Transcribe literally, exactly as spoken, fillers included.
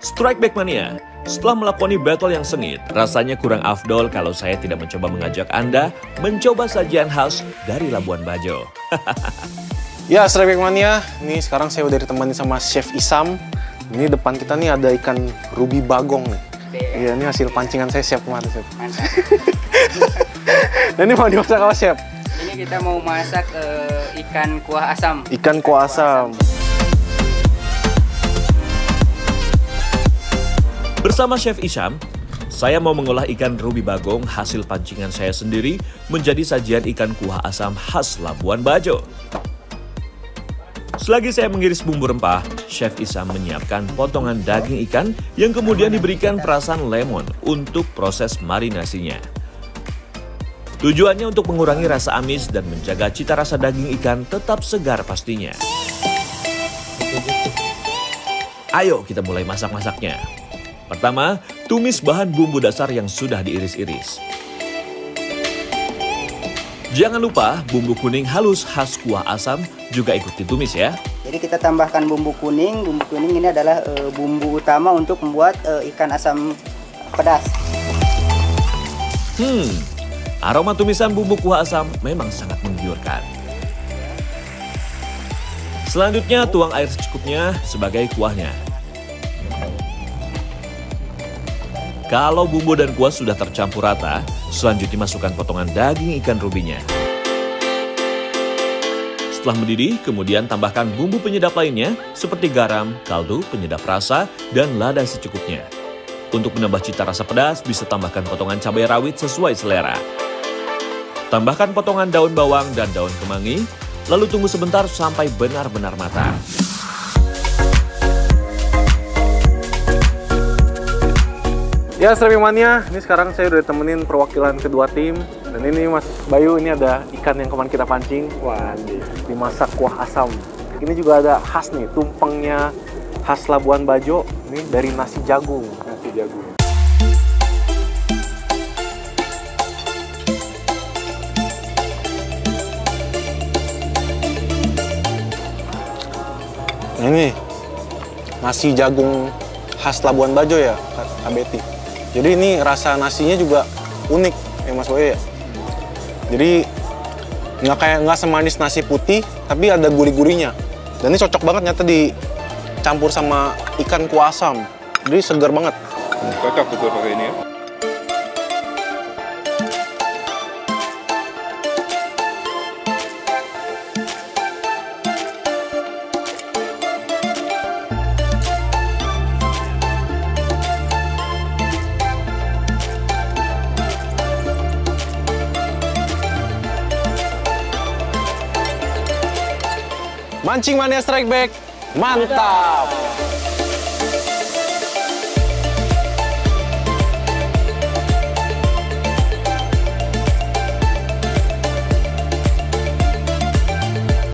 Strike back mania. Setelah melakoni battle yang sengit, rasanya kurang afdol kalau saya tidak mencoba mengajak Anda mencoba sajian khas dari Labuan Bajo. Ya, Strike back mania. Nih sekarang saya udah ditemani sama Chef Isam. Ini depan kita nih ada ikan ruby bagong nih. Iya, ini hasil pancingan saya siap kemarin. Dan ini mau dimasak apa, Chef? Ini kita mau masak uh, ikan kuah asam. Ikan kuah asam. Bersama Chef Isam, saya mau mengolah ikan ruby bagong hasil pancingan saya sendiri menjadi sajian ikan kuah asam khas Labuan Bajo. Selagi saya mengiris bumbu rempah, Chef Isam menyiapkan potongan daging ikan yang kemudian diberikan perasan lemon untuk proses marinasinya. Tujuannya untuk mengurangi rasa amis dan menjaga cita rasa daging ikan tetap segar pastinya. Ayo kita mulai masak-masaknya. Pertama, tumis bahan bumbu dasar yang sudah diiris-iris. Jangan lupa bumbu kuning halus khas kuah asam juga ikut ditumis ya. Jadi kita tambahkan bumbu kuning. Bumbu kuning ini adalah e, bumbu utama untuk membuat e, ikan asam pedas. Hmm, aroma tumisan bumbu kuah asam memang sangat menggiurkan. Selanjutnya tuang air secukupnya sebagai kuahnya. Kalau bumbu dan kuah sudah tercampur rata, selanjutnya masukkan potongan daging ikan rubinya. Setelah mendidih, kemudian tambahkan bumbu penyedap lainnya seperti garam, kaldu, penyedap rasa, dan lada secukupnya. Untuk menambah cita rasa pedas, bisa tambahkan potongan cabai rawit sesuai selera. Tambahkan potongan daun bawang dan daun kemangi, lalu tunggu sebentar sampai benar-benar matang. Ya, Strike back mania, ini sekarang saya udah temenin perwakilan kedua tim. Dan ini Mas Bayu, ini ada ikan yang kemarin kita pancing. Waduh, dimasak kuah asam. Ini juga ada khas nih, tumpengnya khas Labuan Bajo. Ini dari nasi jagung. Nasi jagung. Ini, nasi jagung khas Labuan Bajo ya, K B T. Jadi ini rasa nasinya juga unik ya Mas Boy ya. Jadi nggak kayak nggak semanis nasi putih, tapi ada gurih-gurihnya. Dan ini cocok banget nyata dicampur sama ikan kuah asam. Jadi segar banget. Cocok betul pakai ini ya. Mancing mania Strike Back, mantap!